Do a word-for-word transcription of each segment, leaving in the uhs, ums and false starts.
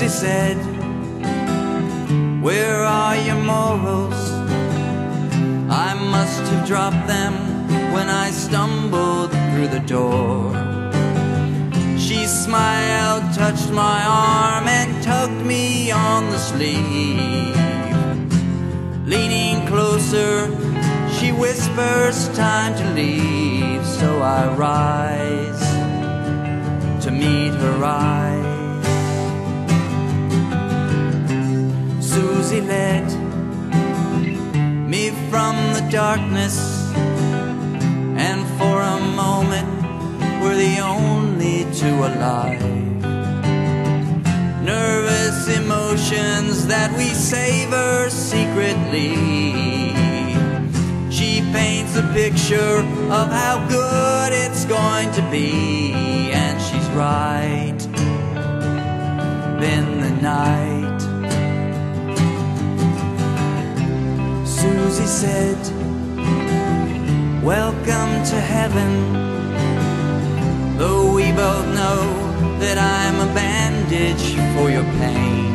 Susie said, "Where are your morals? I must have dropped them when I stumbled through the door." She smiled, touched my arm, and tugged me on the sleeve. Leaning closer, she whispers, "Time to leave." So I rise to meet her eyes. Susie led me from the darkness, and for a moment we're the only two alive. Nervous emotions that we savor secretly. She paints a picture of how good it's going to be, and she's right in the night. Susie said, "Welcome to heaven, though we both know that I'm a bandage for your pain.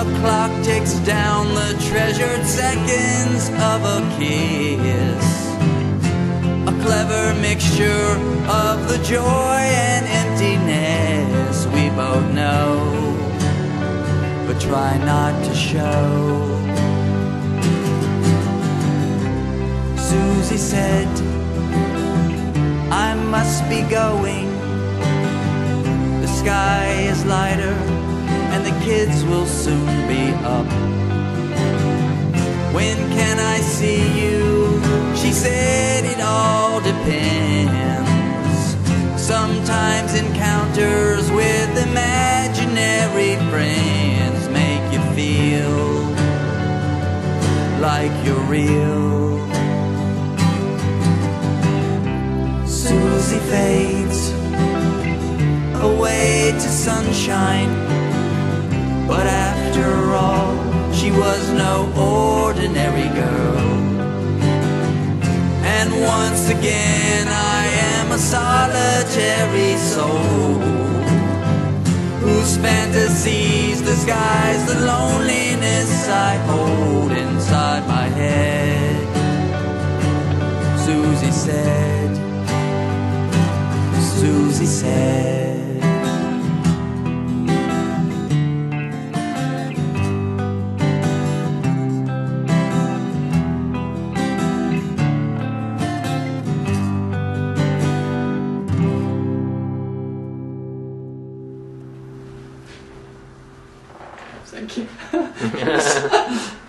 A clock ticks down the treasured seconds of a kiss, a clever mixture of the joy and emptiness we both know, but try not to show." Susie said, "I must be going. The sky is lighter and the kids will soon be up. When can I see you?" She said, "It all depends. Sometimes encounters with imaginary friends make you feel like you're real." Susie fades away to sunshine, but after all, she was no ordinary girl. And once again, I am a solitary soul whose fantasies disguise the loneliness I hold inside my head. Susie said, Susie said. Thank you.